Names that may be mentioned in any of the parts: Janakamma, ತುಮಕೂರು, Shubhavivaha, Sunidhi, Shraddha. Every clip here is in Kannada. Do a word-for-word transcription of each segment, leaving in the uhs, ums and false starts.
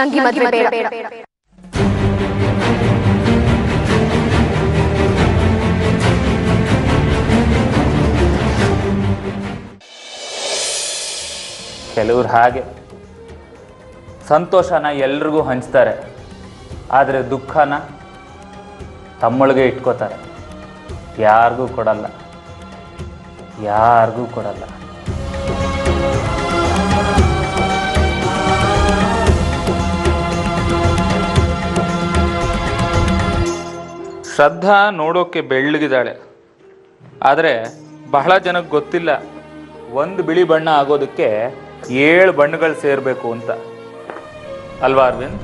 नंगी मत बेड़ा। ಕೆಲವರು ಹಾಗೆ ಸಂತೋಷನ ಎಲ್ಲರಿಗೂ ಹಂಚ್ತಾರೆ, ಆದರೆ ದುಃಖನ ತಮ್ಮೊಳಗೆ ಇಟ್ಕೊತಾರೆ, ಯಾರಿಗೂ ಕೊಡಲ್ಲ ಯಾರಿಗೂ ಕೊಡಲ್ಲ ಶ್ರದ್ಧಾ ನೋಡೋಕೆ ಬೆಳ್ಳಗಿದ್ದಾಳೆ, ಆದರೆ ಬಹಳ ಜನಕ್ಕೆ ಗೊತ್ತಿಲ್ಲ ಒಂದು ಬಿಳಿ ಬಣ್ಣ ಆಗೋದಕ್ಕೆ ಏಳು ಬಣ್ಣಗಳು ಸೇರಬೇಕು ಅಂತ ಅಲ್ವಾ ಅರವಿಂದ್?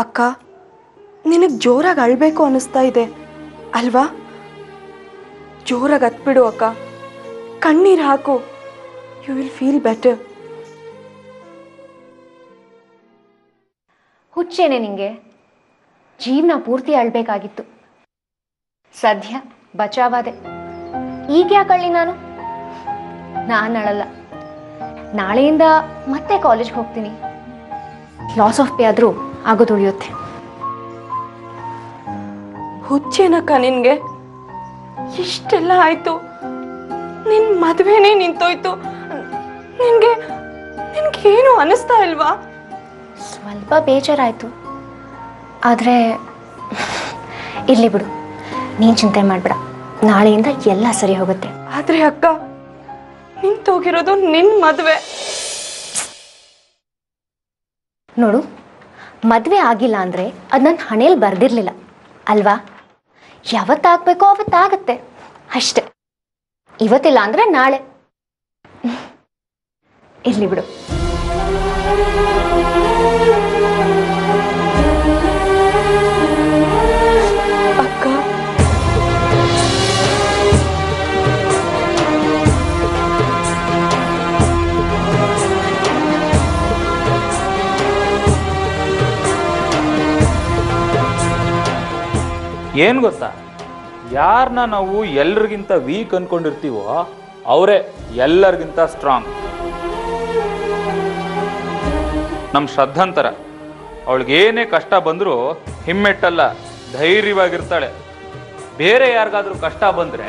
ಅಕ್ಕ, ನಿನಗೆ ಜೋರಾಗಿ ಅಳಬೇಕು ಅನಿಸ್ತಾ ಇದೆ ಅಲ್ವಾ? ಜೋರಾಗಿ ಅತ್ಬಿಡು ಅಕ್ಕ, ಕಣ್ಣೀರು ಹಾಕು, ಯು ವಿಲ್ ಫೀಲ್ ಬೆಟರ್. ಹುಚ್ಚೇನೆ ನಿಂಗೆ? ಜೀವನ ಪೂರ್ತಿ ಅಳಬೇಕಾಗಿತ್ತು, ಸದ್ಯ ಬಚಾವಾದೆ. ಈಗ ಯಾಕೆ ಅಳ್ಳಿ? ನಾನು ನಾನು ಅಳಲ್ಲ. ನಾಳೆಯಿಂದ ಮತ್ತೆ ಕಾಲೇಜ್ಗೆ ಹೋಗ್ತೀನಿ. ಲಾಸ್ ಆಫ್ ಪೇ ಆದರೂ ಆಗೋದು ಉಳಿಯುತ್ತೆ. ಹುಚ್ಚೇನಕ್ಕ ನಿನ್ಗೆ? ಇಷ್ಟೆಲ್ಲ ಆಯ್ತು, ನಿನ್ ಮದ್ವೆನೇ ನಿಂತೋಯ್ತು, ನಿನ್ಗೆ ನಿನ್ಗೇನು ಅನಿಸ್ತಾ ಇಲ್ವಾ? ಸ್ವಲ್ಪ ಬೇಜಾರಾಯ್ತು, ಆದ್ರೆ ಇರ್ಲಿ ಬಿಡು, ನೀನ್ ಚಿಂತೆ ಮಾಡ್ಬೇಡ, ನಾಳೆಯಿಂದ ಎಲ್ಲ ಸರಿ ಹೋಗುತ್ತೆ. ಆದ್ರೆ ಅಕ್ಕ, ನಿಂತೋಗಿರೋದು ನಿನ್ ಮದ್ವೆ. ನೋಡು, ಮದುವೆ ಆಗಿಲ್ಲ ಅಂದರೆ ಅದು ನನ್ನ ಹಣೆಯಲ್ಲಿ ಬರೆದಿರಲಿಲ್ಲ ಅಲ್ವಾ? ಯಾವತ್ತಾಗಬೇಕೋ ಅವತ್ತಾಗತ್ತೆ ಅಷ್ಟೆ, ಇವತ್ತಿಲ್ಲ ಅಂದರೆ ನಾಳೆ. ಇರ್ಲಿ ಬಿಡು. ಏನು ಗೊತ್ತಾ, ಯಾರನ್ನ ನಾವು ಎಲ್ಲರಿಗಿಂತ ವೀಕ್ ಅಂದ್ಕೊಂಡಿರ್ತೀವೋ ಅವರೇ ಎಲ್ಲರಿಗಿಂತ ಸ್ಟ್ರಾಂಗ್. ನಮ್ಮ ಶ್ರದ್ಧಾಂತರ, ಅವಳಿಗೇನೇ ಕಷ್ಟ ಬಂದರೂ ಹಿಮ್ಮೆಟ್ಟಲ್ಲ, ಧೈರ್ಯವಾಗಿರ್ತಾಳೆ. ಬೇರೆ ಯಾರಿಗಾದ್ರೂ ಕಷ್ಟ ಬಂದರೆ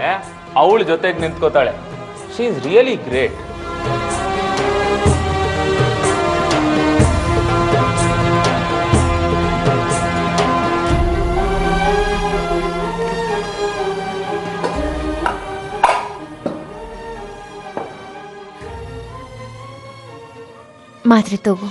ಅವಳ ಜೊತೆಗೆ ನಿಂತ್ಕೋತಾಳೆ. She is really great. ಮಾತ್ರೆ ತಗೋ.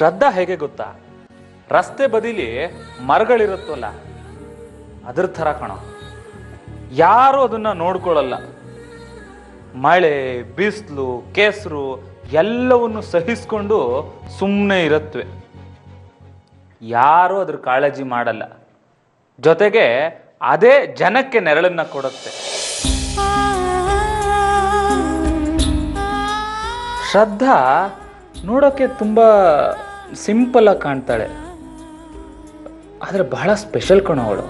ಶ್ರದ್ಧಾ ಹೇಗೆ ಗೊತ್ತಾ, ರಸ್ತೆ ಬದಿಲಿ ಮರಗಳಿರುತ್ತಲ್ಲ ಅದ್ರ ಥರ ಕಾಣೋ, ಯಾರೂ ಅದನ್ನ ನೋಡ್ಕೊಳ್ಳಲ್ಲ. ಮಳೆ, ಬಿಸಿಲು, ಕೆಸರು ಎಲ್ಲವನ್ನು ಸಹಿಸ್ಕೊಂಡು ಸುಮ್ಮನೆ ಇರುತ್ತವೆ. ಯಾರೂ ಅದ್ರ ಕಾಳಜಿ ಮಾಡಲ್ಲ. ಜೊತೆಗೆ ಅದೇ ಜನಕ್ಕೆ ನೆರಳನ್ನ ಕೊಡುತ್ತೆ. ಶ್ರದ್ಧಾ ನೋಡೋಕ್ಕೆ ತುಂಬ ಸಿಂಪಲ್ ಆಗಿ ಕಾಣ್ತಾಳೆ, ಆದ್ರೆ ಬಹಳ ಸ್ಪೆಷಲ್ ಕಣೋ ಅವಳು.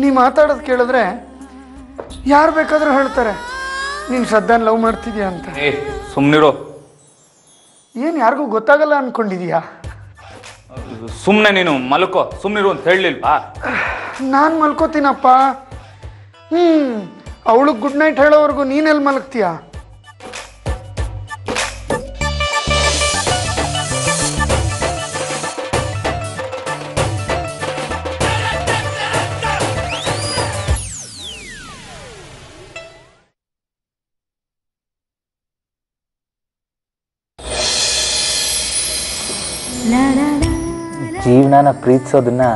ನೀ ಮಾತಾಡೋದು ಕೇಳಿದ್ರೆ ಯಾರು ಬೇಕಾದ್ರೂ ಹೇಳ್ತಾರೆ ನೀನು ಶ್ರದ್ಧಾನ್ ಲವ್ ಮಾಡ್ತಿದ್ಯಾ ಅಂತ. ಸುಮ್ಮನಿರೋ, ಏನು ಯಾರಿಗೂ ಗೊತ್ತಾಗಲ್ಲ ಅನ್ಕೊಂಡಿದೀಯಾ? ಸುಮ್ಮನೆ ನೀನು ಮಲ್ಕೋ, ಸುಮ್ಮನಿರು ಅಂತ ಹೇಳಲಿಲ್ವಾ? ನಾನು ಮಲ್ಕೋತೀನಪ್ಪ. ಹ್ಞೂ, ಅವಳಿಗೆ ಗುಡ್ ನೈಟ್ ಹೇಳೋವರೆಗೂ ನೀನೆಲ್ಲಿ ಮಲಗ್ತೀಯಾ? ಜೀವನನ ಪ್ರೀತಿಸೋದನ್ನ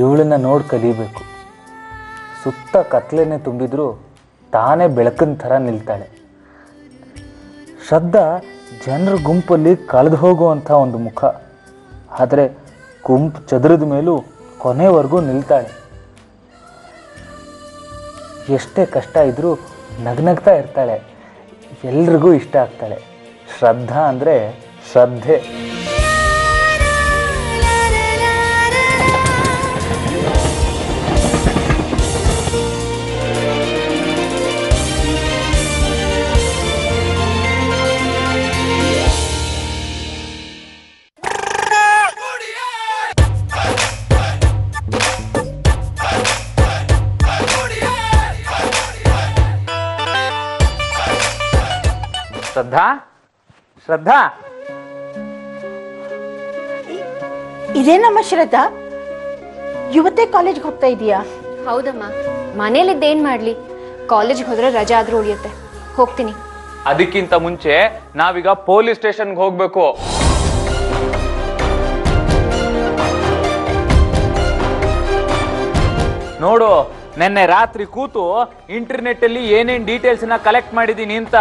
ಇವಳನ್ನ ನೋಡಿ ಕಲಿಬೇಕು. ಸುತ್ತ ಕತ್ತಲೆನೇ ತುಂಬಿದ್ರು ತಾನೇ ಬೆಳಕಿನ ಥರ ನಿಲ್ತಾಳೆ. ಶ್ರದ್ಧಾ ಜನರ ಗುಂಪಲ್ಲಿ ಕಳೆದು ಹೋಗುವಂಥ ಒಂದು ಮುಖ, ಆದರೆ ಗುಂಪು ಚದರಿದ ಮೇಲೂ ಕೊನೆವರೆಗೂ ನಿಲ್ತಾಳೆ. ಎಷ್ಟೇ ಕಷ್ಟ ಇದ್ರೂ ನಗ್ನಗ್ತಾ ಇರ್ತಾಳೆ, ಎಲ್ರಿಗೂ ಇಷ್ಟ ಆಗ್ತಾಳೆ. ಶ್ರದ್ಧಾ ಅಂದರೆ ಶ್ರದ್ಧೆ. श्रद्धा श्रद्धा इदेनम्मा श्रद्धा युवते कॉलेज होता इदिया? ಹೌದಮ್ಮ, ಮನೆಯಲ್ಲಿದ್ದ ಏನು ಮಾಡ್ಲಿ, ಕಾಲೇಜ್ ಹೋದ್ರೆ ರಜಾ ಆದ್ರೂ ಉಳಿಯುತ್ತೆ, ಹೋಗ್ತೀನಿ. ಅದಕ್ಕಿಂತ ಮುಂಚೆ ನಾವೀಗ ಪೊಲೀಸ್ ಸ್ಟೇಷನ್ಗೆ ಹೋಗಬೇಕು. ನೋಡು, ನೆನ್ನೆ ರಾತ್ರಿ ಕೂತು ಇಂಟರ್ನೆಟ್ ಅಲ್ಲಿ ಏನೇನ್ ಡೀಟೇಲ್ಸ್ ನ ಕಲೆಕ್ಟ್ ಮಾಡಿದೀನಿ ಅಂತ.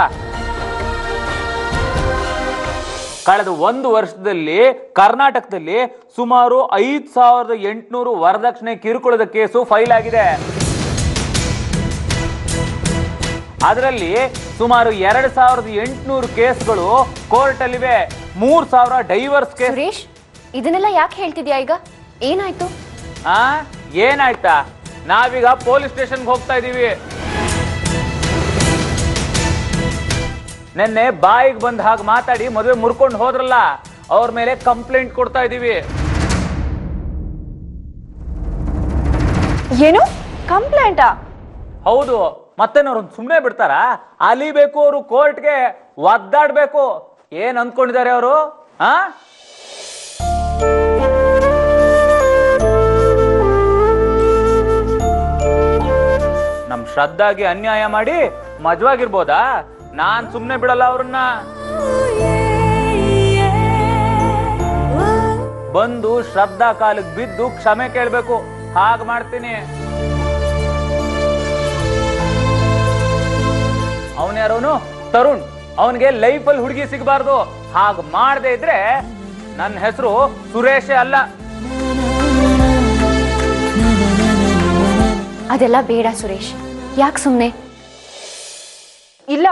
ಕಳೆದ ಒಂದು ವರ್ಷದಲ್ಲಿ ಕರ್ನಾಟಕದಲ್ಲಿ ಸುಮಾರು ಐದು ಸಾವಿರದ ಎಂಟುನೂರು ವರದಕ್ಷಿಣೆ ಕಿರುಕುಳದ ಕೇಸು ಫೈಲ್ ಆಗಿದೆ. ಅದರಲ್ಲಿ ಸುಮಾರು ಎರಡು ಸಾವಿರದ ಎಂಟುನೂರು ಕೇಸ್ಗಳು ಕೋರ್ಟಲ್ಲಿವೆ, ಮೂರು ಸಾವಿರ ಡೈವರ್ಸ್ ಕೇಸ್. ಸುರೇಶ್, ಇದನ್ನೆಲ್ಲ ಯಾಕೆ ಹೇಳ್ತಿದ್ಯಾ? ಈಗ ಏನಾಯ್ತು? ಆ ಏನಾಯ್ತಾ? ನಾವೀಗ ಪೊಲೀಸ್ ಸ್ಟೇಷನ್ಗೆ ಹೋಗ್ತಾ ಇದ್ದೀವಿ. ನೆನ್ನೆ ಬಾಯಿಗೆ ಬಂದ ಹಾಗೆ ಮಾತಾಡಿ ಮದುವೆ ಮುರ್ಕೊಂಡು ಹೋದ್ರಲ್ಲ, ಅವ್ರ ಮೇಲೆ ಕಂಪ್ಲೇಂಟ್ ಕೊಡ್ತಾ ಇದ್ದೀವಿ. ಏನು ಕಂಪ್ಲೇಂಟಾ? ಹೌದು, ಮತ್ತೇನವ್ರನ್ನ ಸುಮ್ಮನೆ ಬಿಡ್ತಾರಾ? ಅಲಿಬೇಕು ಅವರು, ಕೋರ್ಟ್ಗೆ ಒದ್ದಾಡ್ಬೇಕು. ಏನ್ ಅಂದ್ಕೊಂಡಿದ್ದಾರೆ ಅವರು? ಆ ನಮ್ ಶ್ರದ್ಧಾಗೆ ಅನ್ಯಾಯ ಮಾಡಿ ಮಜವಾಗಿರ್ಬೋದಾ? ನಾನ್ ಸುಮ್ನೆ ಬಿಡಲ್ಲ ಅವ್ರನ್ನ. ಬಂದು ಶ್ರದ್ಧಾ ಕಾಲಕ್ಕೆ ಬಿದ್ದು ಕ್ಷಮೆ ಕೇಳಬೇಕು, ಹಾಗೆ ಮಾಡ್ತೀನಿ. ಅವನ್ ಯಾರೋನು ತರುಣ್, ಅವನಿಗೆ ಲೈಫಲ್ಲಿ ಹುಡುಗಿ ಸಿಗಬಾರ್ದು. ಹಾಗೆ ಮಾಡದೆ ಇದ್ರೆ ನನ್ನ ಹೆಸರು ಸುರೇಶೇ ಅಲ್ಲ. ಅದೆಲ್ಲ ಬೇಡ ಸುರೇಶ್, ಯಾಕೆ ಸುಮ್ನೆ? ಇಲ್ಲ,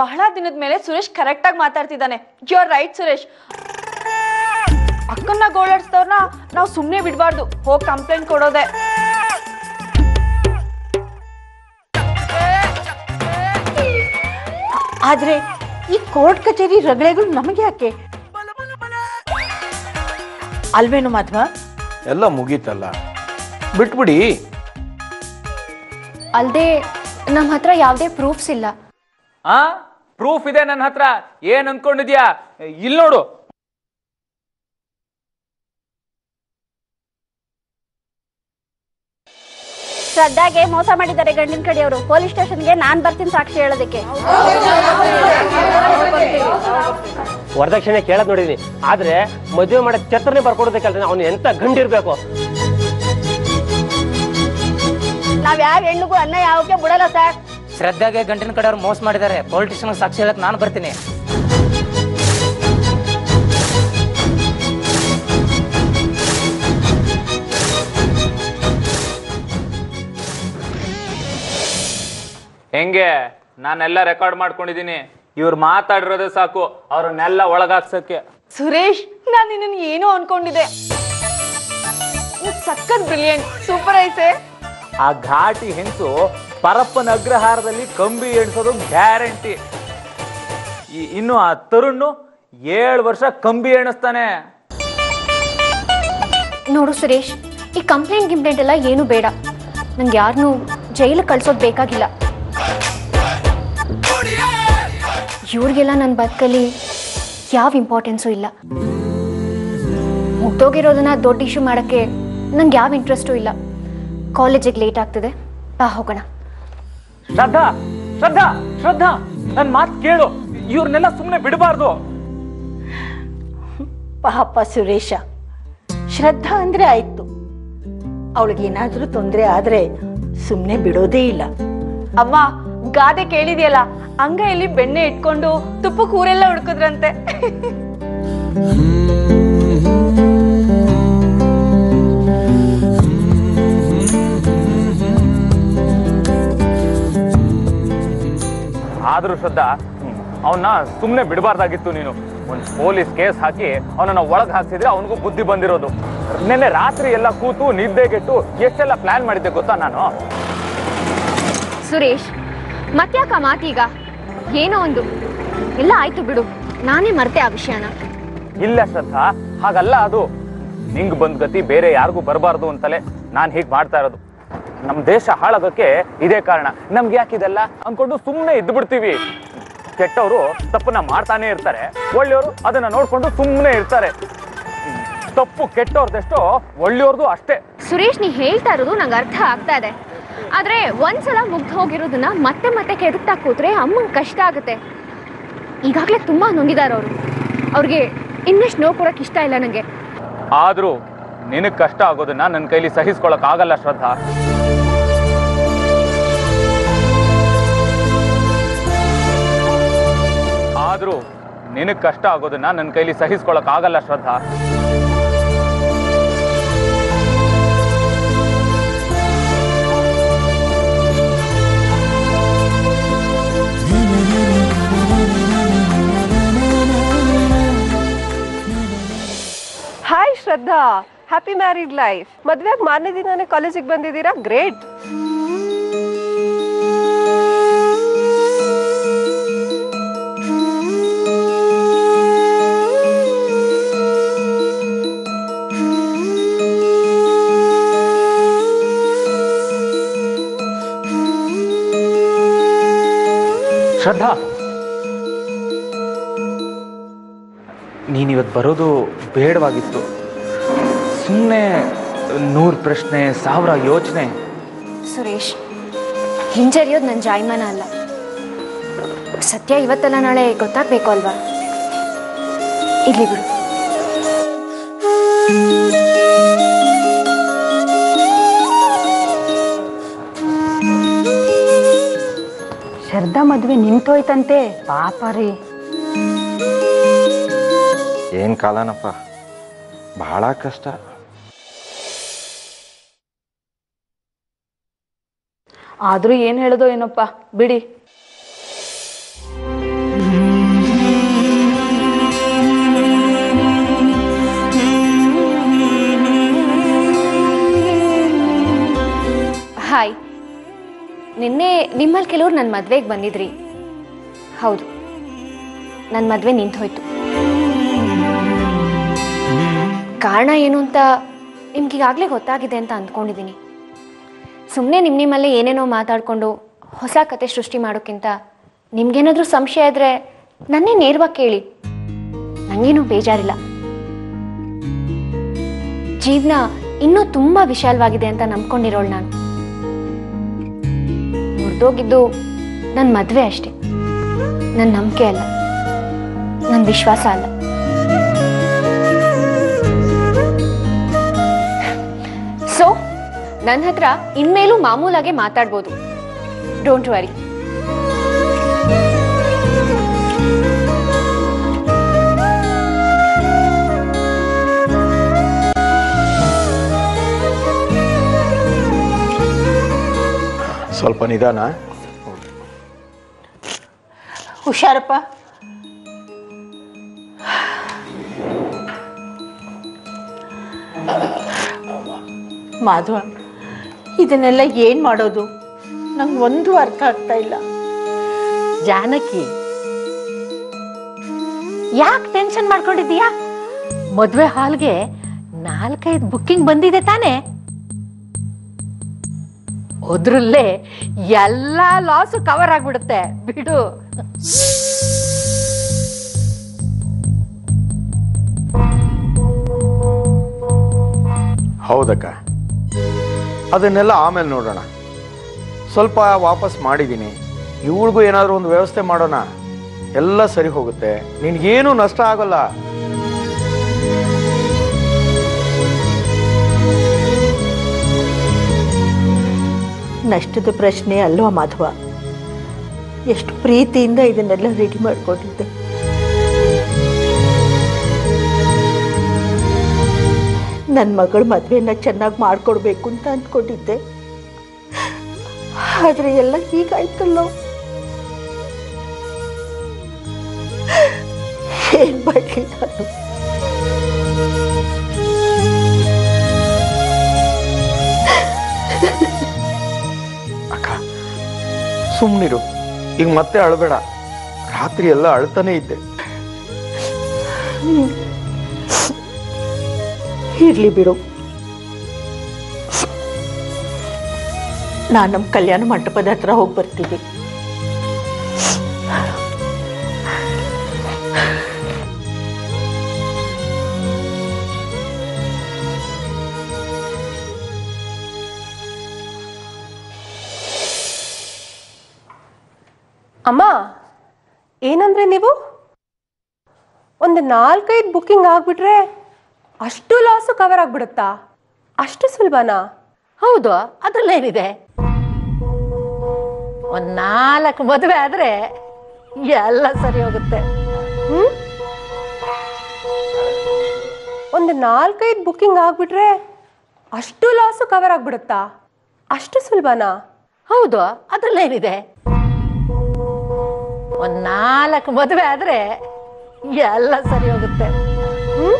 ಬಹಳ ದಿನದ ಮೇಲೆ ಸುರೇಶ್ ಕರೆಕ್ಟ್ ಆಗಿ ಮಾತಾಡ್ತಿದ್ದಾನೆ. You are right Suresh. ಅಕ್ಕನ್ನ ಗೋಳಾಡ್ಸಿದವ್ರನ್ನ ನಾವು ಸುಮ್ಮನೆ ಬಿಡಬಾರ್ದು, ಹೋಗಿ ಕಂಪ್ಲೇಂಟ್ ಕೊಡೋದೆ. ಆದ್ರೆ ಈ ಕೋರ್ಟ್ ಕಚೇರಿ ರಗಳೆಗಳು ನಮಗೆ ಯಾಕೆ ಅಲ್ವೇನು ಮಾಧವ? ಎಲ್ಲ ಮುಗೀತಲ್ಲ, ಬಿಟ್ಬಿಡಿ. ಅಲ್ದೆ ನಮ್ಮ ಹತ್ರ ಯಾವುದೇ ಪ್ರೂಫ್ಸ್ ಇಲ್ಲ. ಆ ಪ್ರೂಫ್ ಇದೆ ನನ್ನ ಹತ್ರ. ಏನ್ ಅನ್ಕೊಂಡಿದ್ಯಾ? ಇಲ್ಲಿ ನೋಡು. ಶ್ರದ್ಧಾಗೆ ಮೋಸ ಮಾಡಿದ್ದಾರೆ ಗಂಡಿನ ಕಡೆಯವರು. ಪೊಲೀಸ್ ಸ್ಟೇಷನ್ಗೆ ನಾನ್ ಬರ್ತೀನಿ ಸಾಕ್ಷಿ ಹೇಳೋದಕ್ಕೆ. ವರದಕ್ಷಿಣೆ ಕೇಳದ್ ನೋಡಿದೀನಿ, ಆದ್ರೆ ಮದುವೆ ಮಾಡಕ್ ಛತ್ರನೇ ಬರ್ಕೊಡೋದಕ್ಕೆ ಅವ್ನು ಎಂತ ಗಂಡಿರ್ಬೇಕು? ನಾವ್ ಯಾವ ಹೆಣ್ಣಿಗೂ ಅನ್ನ ಯಾವಕ್ಕೆ ಬಿಡಲ್ಲ ಸರ್. ಶ್ರದ್ಧಾಗೆ ಗಂಟಿನ ಕಡೆಯವ್ರು ಮೋಸ ಮಾಡಿದ್ದಾರೆ, ಪೊಲಿಟಿಷನ್ ಸಾಕ್ಷಿ ಹೇಳಕ್ ನಾನು ಬರ್ತೀನಿ. ಹೆಂಗೆ? ನಾನೆಲ್ಲ ರೆಕಾರ್ಡ್ ಮಾಡ್ಕೊಂಡಿದ್ದೀನಿ, ಇವ್ರು ಮಾತಾಡಿರೋದೇ ಸಾಕು ಅವ್ರನ್ನೆಲ್ಲ ಒಳಗಾಕ್ಸಕ್ಕೆ. ಸುರೇಶ್, ನಾನು ನಿನ್ನ ಏನೋ ಅನ್ಕೊಂಡಿದ್ದೆ. ಸಖತ್ ಬ್ರಿಲಿಯಂಟ್, ಸೂಪರ್ ಐತೆ. ಆ ಘಾಟಿ ಹೆಂಚು ಪರಪ್ಪನ ಅಗ್ರಹಾರದಲ್ಲಿ ಕಂಬಿ ಎಣಿಸೋದು ಗ್ಯಾರಂಟಿ. ಇನ್ನು ಆ ತರುಣ್ ಏಳು ವರ್ಷ ಕಂಬಿ ಎಣಿಸ್ತಾನೆ. ನೋಡು ಸುರೇಶ್, ಈ ಕಂಪ್ಲೇಂಟ್ ಗಿಂಪ್ಲೇಂಟ್ ಎಲ್ಲ ಏನು ಬೇಡ, ನಂಗೆ ಯಾರನ್ನೂ ಜೈಲಿಗೆ ಕಳ್ಸೋದು ಬೇಕಾಗಿಲ್ಲ. ಇವ್ರಿಗೆಲ್ಲ ನನ್ನ ಬದುಕಲ್ಲಿ ಯಾವ ಇಂಪಾರ್ಟೆನ್ಸು ಇಲ್ಲ. ಮುಗ್ದೋಗಿರೋದನ್ನ ದೊಡ್ಡ ಇಶ್ಯೂ ಮಾಡೋಕ್ಕೆ ನಂಗೆ ಯಾವ ಇಂಟ್ರೆಸ್ಟು ಇಲ್ಲ. ಕಾಲೇಜಿಗೆ ಲೇಟ್ ಆಗ್ತದೆ, ಬಾ ಹೋಗೋಣ. ಶ್ರದ್ಧಾ ಶ್ರದ್ಧಾ ಶ್ರದ್ಧಾ ನನ್ನ ಮಾತು ಕೇಳು, ಇವ್ರನ್ನೆಲ್ಲ ಸುಮ್ಮನೆ ಬಿಡಬಾರ್ದು. ಪಾಪ ಸುರೇಶ, ಶ್ರದ್ಧಾ ಅಂದ್ರೆ ಆಯ್ತು, ಅವಳಿಗೆ ಏನಾದರೂ ತೊಂದರೆ ಆದ್ರೆ ಸುಮ್ಮನೆ ಬಿಡೋದೇ ಇಲ್ಲ. ಅಮ್ಮ ಗಾದೆ ಕೇಳಿದೆಯಲ್ಲ, ಅಂಗೈಯಲ್ಲಿ ಬೆಣ್ಣೆ ಇಟ್ಕೊಂಡು ತುಪ್ಪ ಕೂರೆಲ್ಲ ಹುಡುಕಿದ್ರಂತೆ. ಆದರೂ ಶ್ರದ್ಧಾ, ಅವನ್ನ ಸುಮ್ಮನೆ ಬಿಡಬಾರ್ದಾಗಿತ್ತು. ನೀನು ಒಂದು ಪೊಲೀಸ್ ಕೇಸ್ ಹಾಕಿ ಅವನನ್ನ ಒಳಗೆ ಹಾಕ್ಸಿದ್ರೆ ಅವನಿಗೂ ಬುದ್ಧಿ ಬಂದಿರೋದು. ನಿನ್ನೆ ರಾತ್ರಿ ಎಲ್ಲ ಕೂತು ನಿದ್ದೆಗೆಟ್ಟು ಎಷ್ಟೆಲ್ಲ ಪ್ಲಾನ್ ಮಾಡಿದ್ದೆ ಗೊತ್ತಾ ನಾನು. ಸುರೇಶ್, ಮತ್ಯಾಕ ಮಾತೀಗ? ಏನೋ ಒಂದು ಎಲ್ಲ ಆಯ್ತು ಬಿಡು, ನಾನೇ ಮರ್ತೆ ಆ ವಿಷಯನ. ಇಲ್ಲ ಶ್ರದ್ಧಾ, ಹಾಗಲ್ಲ ಅದು. ನಿಂಗ್ ಬಂದ್ ಗತಿ ಬೇರೆ ಯಾರಿಗೂ ಬರಬಾರ್ದು ಅಂತಲೇ ನಾನು ಹೀಗೆ ಮಾಡ್ತಾ ಇರೋದು. ನಮ್ಮ ದೇಶ ಹಾಳಾಗೋಕ್ಕೆ ಇದೇ ಕಾರಣ. ನಮ್ಗೆ ಯಾಕಿದೆಲ್ಲ ಅಂದ್ಕೊಂಡು ಸುಮ್ಮನೆ ಇದ್ದು ಬಿಡ್ತೀವಿ. ಕೆಟ್ಟವರು ತಪ್ಪನ್ನ ಮಾಡ್ತಾನೆ ಇರ್ತಾರೆ, ಒಳ್ಳೆಯವರು ಅದನ್ನ ನೋಡ್ಕೊಂಡು ಸುಮ್ಮನೆ ಇರ್ತಾರೆ. ತಪ್ಪು ಕೆಟ್ಟವ್ರದೆಷ್ಟೋ ಒಳ್ಳೆಯವ್ರದು ಅಷ್ಟೇ. ಸುರೇಶ್, ನೀ ಹೇಳ್ತಾ ಇರೋದು ನಂಗೆ ಅರ್ಥ ಆಗ್ತಾ ಇದೆ. ಆದ್ರೆ ಒಂದ್ಸಲ ಮುಗ್ದು ಹೋಗಿರೋದನ್ನ ಮತ್ತೆ ಮತ್ತೆ ಕೆಡುತ್ತಾ ಕೂತ್ರೆ ಅಮ್ಮಂಗೆ ಕಷ್ಟ ಆಗುತ್ತೆ. ಈಗಾಗಲೇ ತುಂಬಾ ನೊಂದಿದ್ದಾರೆ ಅವರು, ಅವ್ರಿಗೆ ಇನ್ನಷ್ಟು ನೋವು ಕೊಡೋಕೆ ಇಷ್ಟ ಇಲ್ಲ ನನಗೆ. ಆದ್ರೂ ನಿನಗೆ ಕಷ್ಟ ಆಗೋದನ್ನ ನನ್ನ ಕೈಲಿ ಸಹಿಸ್ಕೊಳಕ್ ಆಗಲ್ಲ ಶ್ರದ್ಧಾ. ಆದ್ರೂ ನಿನಗೆ ಕಷ್ಟ ಆಗೋದನ್ನ ನನ್ನ ಕೈಲಿ ಸಹಿಸ್ಕೊಳಕ್ ಆಗಲ್ಲ Shraddha. Shraddha, happy married life. ಮದ್ವೆಯಾಗಿ ಮಾರನೇ ದಿನನೇ ಕಾಲೇಜಿಗೆ ಬಂದಿದ್ದೀರಾ, ಗ್ರೇಟ್. ಶ್ರದ್ಧಾ, ನೀನಿವತ್ತು ಬರೋದು ಬೇಡವಾಗಿತ್ತು. ಸುಮ್ಮನೆ ನೂರು ಪ್ರಶ್ನೆ, ಸಾವಿರ ಯೋಚನೆ. ಸುರೇಶ್, ಹಿಂಜರಿಯೋದು ನನ್ನ ಜಾಯಮಾನ ಅಲ್ಲ. ಸತ್ಯ ಇವತ್ತೆಲ್ಲ ನಾಳೆ ಗೊತ್ತಾಗಬೇಕು ಅಲ್ವಾ. ಇಲ್ಲಿ ಬಿಡು. ಶ್ರದ್ಧಾ ಮದುವೆ ನಿಂತೋಯ್ತಂತೆ, ಪಾಪ ರೀ. ಏನು ಕಾಲನಪ್ಪ, ಬಹಳ ಕಷ್ಟ. ಆದ್ರೂ ಏನ್ ಹೇಳೋದು ಏನಪ್ಪ, ಬಿಡಿ. ಹಾಯ್, ನಿನ್ನೆ ನಿಮ್ಮಲ್ಲಿ ಕೆಲವ್ರು ನನ್ನ ಮದ್ವೆಗೆ ಬಂದಿದ್ರಿ. ಹೌದು, ನನ್ನ ಮದ್ವೆ ನಿಂತು ಹೋಯ್ತು. ಕಾರಣ ಏನು ಅಂತ ನಿಮ್ಗೀಗಾಗಲೇ ಗೊತ್ತಾಗಿದೆ ಅಂತ ಅಂದ್ಕೊಂಡಿದ್ದೀನಿ. ಸುಮ್ಮನೆ ನಿಮ್ಮ ನಿಮ್ಮಲ್ಲೇ ಏನೇನೋ ಮಾತಾಡಿಕೊಂಡು ಹೊಸ ಕತೆ ಸೃಷ್ಟಿ ಮಾಡೋಕ್ಕಿಂತ ನಿಮ್ಗೇನಾದರೂ ಸಂಶಯ ಇದ್ದರೆ ನನ್ನೇ ನೇರವಾಗಿ ಕೇಳಿ, ನನಗೇನು ಬೇಜಾರಿಲ್ಲ. ಜೀವನ ಇನ್ನೂ ತುಂಬ ವಿಶಾಲವಾಗಿದೆ ಅಂತ ನಂಬ್ಕೊಂಡಿರೋಳು ನಾನು. ಮುರಿದೋಗಿದ್ದು ನನ್ನ ಮದುವೆ ಅಷ್ಟೆ, ನನ್ನ ನಂಬಿಕೆ ಅಲ್ಲ, ನನ್ನ ವಿಶ್ವಾಸ ಅಲ್ಲ. ಸೊ ನನ್ನ ಹತ್ರ ಇನ್ಮೇಲೂ ಮಾಮೂಲಾಗೆ ಮಾತಾಡ್ಬೋದು. Don't worry. ಸ್ವಲ್ಪ ನಿಧಾನ, ಹುಷಾರಪ್ಪ. ಮಾಧವ, ಇದನ್ನೆಲ್ಲ ಏನು ಮಾಡೋದು, ನಂಗೆ ಒಂದು ಅರ್ಥ ಆಗ್ತಾ ಇಲ್ಲ. ಜಾನಕಿ, ಯಾಕೆ ಟೆನ್ಷನ್ ಮಾಡ್ಕೊಂಡಿದ್ದೀಯಾ? ಮದುವೆ ಹಾಲ್ಗೆ ನಾಲ್ಕೈದು ಬುಕ್ಕಿಂಗ್ ಬಂದಿದೆ ತಾನೆ, ಅದ್ರಲ್ಲೇ ಎಲ್ಲ ಲಾಸು ಕವರ್ ಆಗ್ಬಿಡುತ್ತೆ ಬಿಡು. ಹೌದಕ್ಕ, ಅದನ್ನೆಲ್ಲ ಆಮೇಲೆ ನೋಡೋಣ. ಸ್ವಲ್ಪ ವಾಪಸ್ ಮಾಡಿದ್ದೀನಿ, ಇವ್ರಿಗೂ ಏನಾದರೂ ಒಂದು ವ್ಯವಸ್ಥೆ ಮಾಡೋಣ, ಎಲ್ಲ ಸರಿ ಹೋಗುತ್ತೆ, ನಿನಗೇನು ನಷ್ಟ ಆಗೋಲ್ಲ. ನಷ್ಟದ ಪ್ರಶ್ನೆ ಅಲ್ವಾ ಮಾಧವ? ಎಷ್ಟು ಪ್ರೀತಿಯಿಂದ ಇದನ್ನೆಲ್ಲ ರೆಡಿ ಮಾಡಿಕೊಂಡಿದ್ದೆ. ನನ್ನ ಮಗಳ ಮದುವೆಯನ್ನು ಚೆನ್ನಾಗಿ ಮಾಡಿಕೊಡಬೇಕು ಅಂತ ಅಂದ್ಕೊಂಡಿದ್ದೆ. ಆದರೆ ಎಲ್ಲ ಹೀಗಾಯ್ತಲ್ಲ. ಏನು ಮಾಡಲಿ ನಾನು? ಸುಮ್ಮನಿರು, ಈಗ ಮತ್ತೆ ಅಳಬೇಡ. ರಾತ್ರಿ ಎಲ್ಲ ಅಳ್ತಾನೆ ಇದ್ದೆ. ಇರ್ಲಿ ಬಿಡು, ನಾನು ನಮ್ಮ ಕಲ್ಯಾಣ ಮಂಟಪದ ಹತ್ರ ಹೋಗಿ ಬರ್ತೀನಿ. ಅಮ್ಮ, ಏನಂದ್ರೆ ನೀವು ಒಂದು ನಾಲ್ಕೈದು ಬುಕ್ಕಿಂಗ್ ಆಗಿಬಿಟ್ರೆ ಅಷ್ಟು ಲಾಸು ಕವರ್ ಆಗಿಬಿಡುತ್ತಾ? ಅಷ್ಟು ಸುಲಭನಾ? ಹೌದು, ಅದರಲ್ಲೇನಿದೆ. ಒಂದು ನಾಲ್ಕು ಮದುವೆ ಆದರೆ ಎಲ್ಲ ಸರಿ ಹೋಗುತ್ತೆ. ಹ್ಞೂ, ಒಂದು ನಾಲ್ಕೈದು ಬುಕ್ಕಿಂಗ್ ಆಗಿಬಿಟ್ರೆ ಅಷ್ಟು ಲಾಸು ಕವರ್ ಆಗಿಬಿಡುತ್ತಾ? ಅಷ್ಟು ಸುಲಭನಾ? ಹೌದು, ಅದರಲ್ಲೇನಿದೆ. ಒಂದು ನಾಲ್ಕು ಮದುವೆ ಆದರೆ ಎಲ್ಲ ಸರಿ ಹೋಗುತ್ತೆ. ಹ್ಞೂ,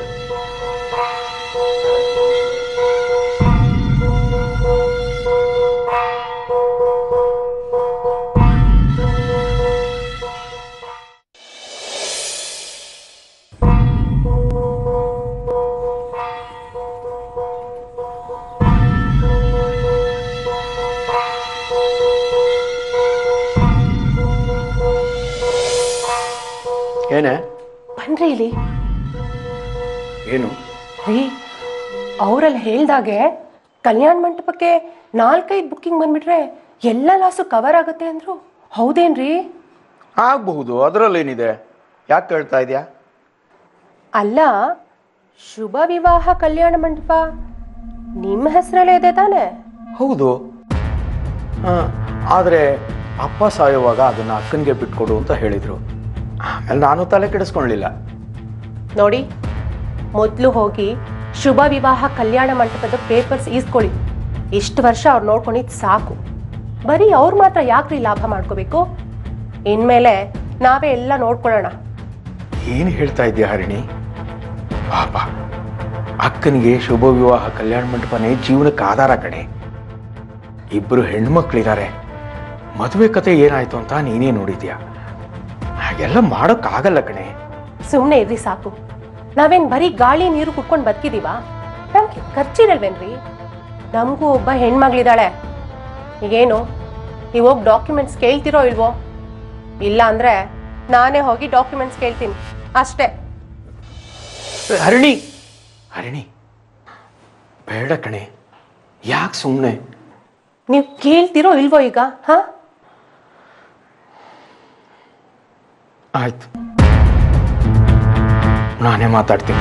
ಬನ್ರಿ ಇಲ್ಲಿ. ಏನು ರೀ, ಅವರಲ್ಲಿ ಹೇಳ್ದಾಗೆ ಕಲ್ಯಾಣ ಮಂಟಪಕ್ಕೆ ನಾಲ್ಕೈದು ಬುಕ್ಕಿಂಗ್ ಬಂದ್ಬಿಟ್ರೆ ಎಲ್ಲ ಲಾಸು ಕವರ್ ಆಗುತ್ತೆ ಅಂದ್ರು. ಹೌದೇನ್ರಿ? ಆಗಬಹುದು, ಅದರಲ್ಲೇನಿದೆ. ಯಾಕೆ ಹೇಳ್ತಾ ಇದೆಯಾ? ಅಲ್ಲ, ಶುಭ ವಿವಾಹ ಕಲ್ಯಾಣ ಮಂಟಪ ನಿಮ್ಮ ಹೆಸರಲ್ಲೇ ಇದೆ ತಾನೆ? ಹೌದು, ಆದರೆ ಅಪ್ಪ ಸಾಯುವಾಗ ಅದನ್ನ ಅಕ್ಕನಿಗೆ ಬಿಟ್ಕೊಡು ಅಂತ ಹೇಳಿದ್ರು. ಆಮೇಲೆ ನಾನು ತಲೆ ಕೆಡಿಸ್ಕೊಳ್ಳಲಿಲ್ಲ. ನೋಡಿ, ಮೊದಲು ಹೋಗಿ ಶುಭ ವಿವಾಹ ಕಲ್ಯಾಣ ಮಂಟಪದ ಪೇಪರ್ಸ್ ಈಸ್ಕೊಳ್ಳಿ. ಇಷ್ಟು ವರ್ಷ ಅವ್ರು ನೋಡ್ಕೊಂಡಿದ್ದು ಸಾಕು. ಬರೀ ಅವ್ರು ಮಾತ್ರ ಯಾಕ್ರಿ ಲಾಭ ಮಾಡ್ಕೋಬೇಕು? ಇನ್ಮೇಲೆ ನಾವೇ ಎಲ್ಲ ನೋಡ್ಕೊಳ್ಳೋಣ. ಏನು ಹೇಳ್ತಾ ಇದೆಯಾ ಹರಿಣಿ? ಪಾಪ ಅಕ್ಕನಿಗೆ ಶುಭ ವಿವಾಹ ಕಲ್ಯಾಣ ಮಂಟಪನೇ ಜೀವನಕ್ಕೆ ಆಧಾರ. ಕಡೆ ಇಬ್ಬರು ಹೆಣ್ಮಕ್ಳಿದ್ದಾರೆ. ಮದುವೆ ಕತೆ ಏನಾಯ್ತು ಅಂತ ನೀನೇ ನೋಡಿದ್ಯಾ. ಹಾಗೆಲ್ಲ ಮಾಡೋಕ್ಕಾಗಲ್ಲ ಕಣೆ. ಸುಮ್ಮನೆ ಇದ್ರಿ ಸಾಕು. ನಾವೇನು ಬರೀ ಗಾಳಿ ನೀರು ಕುಟ್ಕೊಂಡು ಬದುಕಿದೀವಾ? ನಮ್ಗೆ ಖರ್ಚಿರಲ್ವೇನ್ರಿ? ನಮಗೂ ಒಬ್ಬ ಹೆಣ್ಮಗಳಿದ್ದಾಳೆ. ಈಗೇನು ನೀವು ಹೋಗಿ ಡಾಕ್ಯುಮೆಂಟ್ಸ್ ಕೇಳ್ತಿರೋ ಇಲ್ವೋ? ಇಲ್ಲ ಅಂದರೆ ನಾನೇ ಹೋಗಿ ಡಾಕ್ಯುಮೆಂಟ್ಸ್ ಕೇಳ್ತೀನಿ ಅಷ್ಟೇ. ಹರಿಣಿ ಹರಿಣಿ ಬೇಡ ಕಣೆ. ಯಾಕೆ ಸುಮ್ಮನೆ? ನೀವು ಕೇಳ್ತಿರೋ ಇಲ್ವೋ ಈಗ? ಹಾಂ, ಆಯ್ತು, ನಾನೇ ಮಾತಾಡ್ತೀನಿ.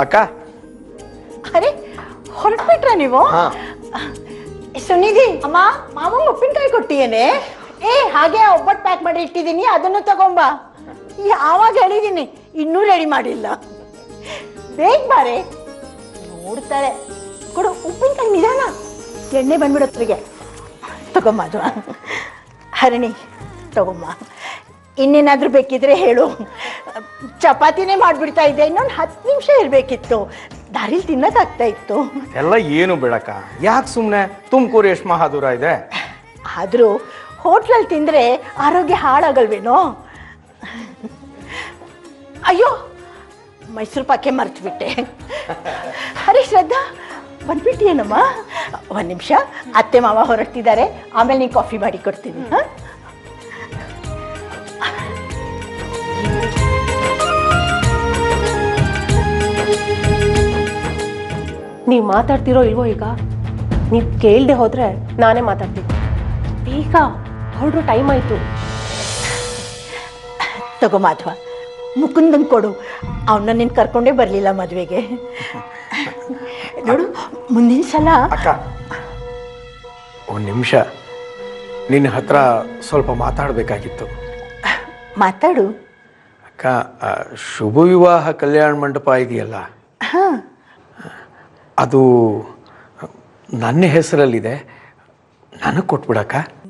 ಅಕ್ಕ, ಅರೆ ಹೊರಟ್ಬಿಟ್ರ ನೀವು? ಸುನಿಧಿ ಅಮ್ಮ, ಮಾಮ ಉಪ್ಪಿನಕಾಯಿ ಕೊಟ್ಟಿಯೇನೆ? ಏ ಹಾಗೆ ಒಬ್ಬಟ್ಟು ಪ್ಯಾಕ್ ಮಾಡಿ ಇಟ್ಟಿದ್ದೀನಿ, ಅದನ್ನು ತಗೊಂಬ. ಯಾವಾಗ ಹೇಳಿದ್ದೀನಿ, ಇನ್ನೂ ರೆಡಿ ಮಾಡಿಲ್ಲ. ಬೇಗ ಬಾರೆ, ನೋಡ್ತಾಳೆ. ಕೊಡು ಉಪ್ಪಿನಕಾಯಿ, ನಿಧಾನ, ಎಣ್ಣೆ ಬಂದ್ಬಿಡೋತ್ರಿಗೆ. ತಗೊಮ್ಮ ಅದು. ಹರಿಣಿ ತಗೊಮ್ಮ. ಇನ್ನೇನಾದರೂ ಬೇಕಿದ್ರೆ ಹೇಳು. ಚಪಾತಿನೇ ಮಾಡಿಬಿಡ್ತಾ ಇದ್ದೆ, ಇನ್ನೊಂದು ಹತ್ತು ನಿಮಿಷ ಇರಬೇಕಿತ್ತು. ದಾರಿಲಿ ತಿನ್ನೋದಾಗ್ತಾ ಇತ್ತು. ಎಲ್ಲ ಏನು ಬೇಡಕ್ಕ, ಯಾಕೆ ಸುಮ್ಮನೆ? ತುಮಕೂರು ಎಷ್ಟು ಮಹಾದೂರ ಇದೆ. ಆದರೂ ಹೋಟ್ಲಲ್ಲಿ ತಿಂದರೆ ಆರೋಗ್ಯ ಹಾಳಾಗಲ್ವೇನೋ? ಅಯ್ಯೋ, ಮೈಸೂರು ಪಾಕೆ ಮರ್ತ್ಬಿಟ್ಟೆ. ಅರೆ ಶ್ರದ್ಧಾ, ಬಂದ್ಬಿಟ್ಟಿಯೇನಮ್ಮ? ಒಂದು ನಿಮಿಷ, ಅತ್ತೆ ಮಾವ ಹೊರಡ್ತಿದ್ದಾರೆ, ಆಮೇಲೆ ನೀನು ಕಾಫಿ ಮಾಡಿ ಕೊಡ್ತೀನಿ. ಹಾಂ, ನೀವು ಮಾತಾಡ್ತಿರೋ ಇಲ್ವೋ ಈಗ? ನೀವು ಕೇಳದೆ ಹೋದರೆ ನಾನೇ ಮಾತಾಡ್ತೀನಿ. ಈಗ ಹೊರಡೋ ಟೈಮ್ ಆಯ್ತು. ತಗೋ ಮಾಧವ, ಮುಕುಂದನ್ ಕೊಡು, ಅವನ್ನ ನೀನು ಕರ್ಕೊಂಡೇ ಬರಲಿಲ್ಲ ಮದುವೆಗೆ. ನೋಡು ಮುಂದಿನ ಸಲ. ಅಕ್ಕ ಒಂದು ನಿಮಿಷ, ನಿನ್ನ ಹತ್ರ ಸ್ವಲ್ಪ ಮಾತಾಡಬೇಕಾಗಿತ್ತು. ಮಾತಾಡು ಅಕ್ಕ. ಶುಭ ವಿವಾಹ ಕಲ್ಯಾಣ ಮಂಟಪ ಇದೆಯಲ್ಲ, ಅದು ನನ್ನ ಹೆಸರಲ್ಲಿದೆ, ನನಗೆ ಕೊಟ್ಬಿಡಕ್ಕ.